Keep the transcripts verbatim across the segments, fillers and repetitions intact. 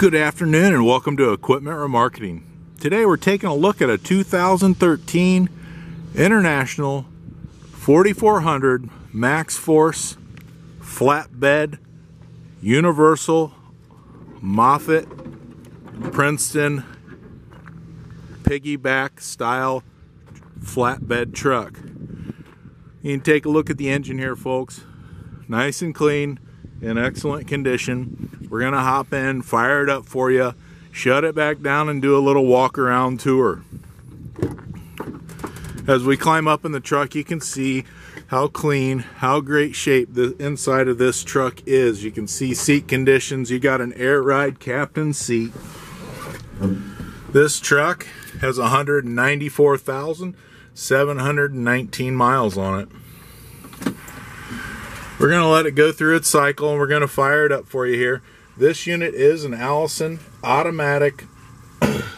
Good afternoon and welcome to Equipment Remarketing. Today we're taking a look at a two thousand thirteen International forty-four hundred Max Force flatbed universal Moffett Princeton piggyback style flatbed truck. You can take a look at the engine here, folks. Nice and clean, in excellent condition. We're gonna hop in, fire it up for you, shut it back down, and do a little walk around tour. As we climb up in the truck, you can see how clean, how great shape the inside of this truck is. You can see seat conditions. You got an air ride captain seat. This truck has one hundred ninety-four thousand seven hundred nineteen miles on it. We're going to let it go through its cycle and we're going to fire it up for you here. This unit is an Allison automatic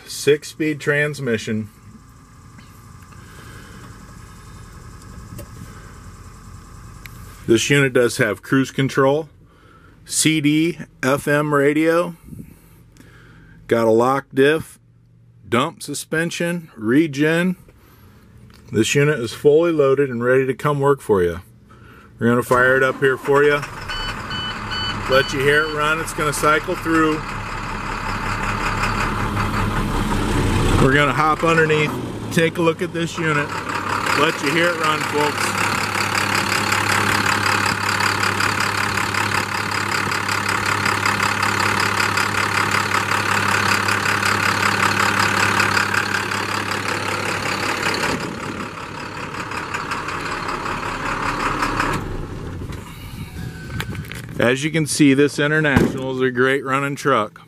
six-speed transmission. This unit does have cruise control, C D, F M radio, got a lock diff, dump suspension, regen. This unit is fully loaded and ready to come work for you. We're going to fire it up here for you, let you hear it run. It's going to cycle through. We're going to hop underneath, take a look at this unit, let you hear it run, folks. As you can see, this International is a great running truck.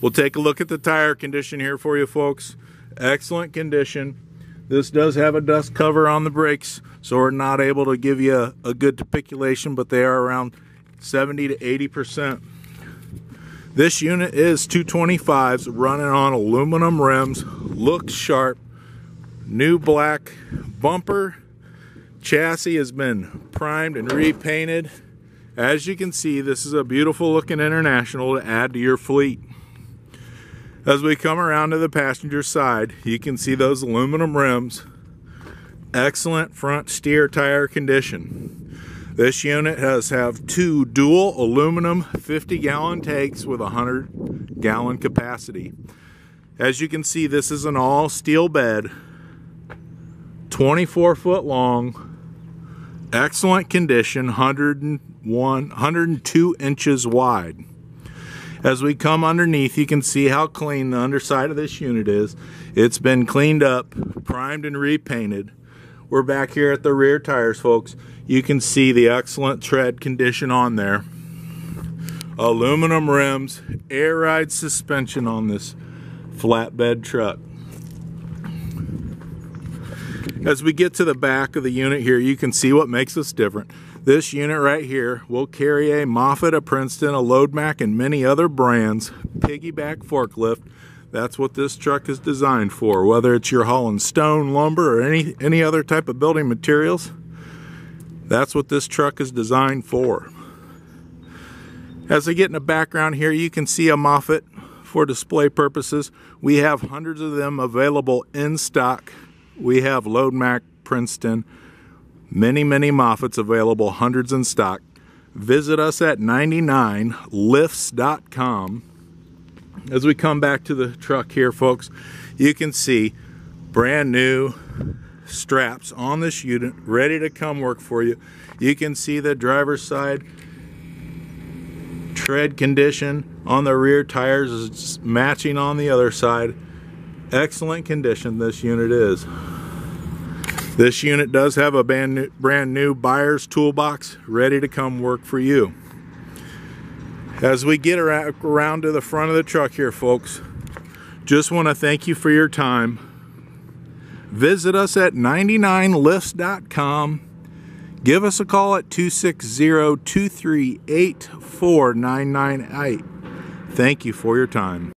We'll take a look at the tire condition here for you, folks. Excellent condition. This does have a dust cover on the brakes, so we're not able to give you a, a good depiculation, but they are around seventy to eighty percent. This unit is two twenty-fives running on aluminum rims. Looks sharp. New black bumper. Chassis has been primed and repainted. As you can see, this is a beautiful looking International to add to your fleet. As we come around to the passenger side, you can see those aluminum rims. Excellent front steer tire condition. This unit does have two dual aluminum fifty gallon tanks with one hundred gallon capacity. As you can see, this is an all steel bed, twenty-four foot long. Excellent condition, one hundred one, one hundred two inches wide. As we come underneath, you can see how clean the underside of this unit is. It's been cleaned up, primed and repainted. We're back here at the rear tires, folks. You can see the excellent tread condition on there. Aluminum rims, air ride suspension on this flatbed truck. As we get to the back of the unit here, you can see what makes us different. This unit right here will carry a Moffett, a Princeton, a Loadmac, and many other brands piggyback forklift. That's what this truck is designed for. Whether it's your hauling stone, lumber, or any, any other type of building materials, that's what this truck is designed for. As I get in the background here, you can see a Moffett for display purposes. We have hundreds of them available in stock. We have Loadmac, Princeton, many, many Moffetts available, hundreds in stock. Visit us at ninety-nine lifts dot com. As we come back to the truck here, folks, you can see brand new straps on this unit, ready to come work for you. You can see the driver's side tread condition on the rear tires is matching on the other side. Excellent condition this unit is. This unit does have a brand new, brand new buyer's toolbox ready to come work for you. As we get around to the front of the truck here, folks, just want to thank you for your time. Visit us at ninety-nine lifts dot com. Give us a call at two six zero, two three eight, four nine nine eight. Thank you for your time.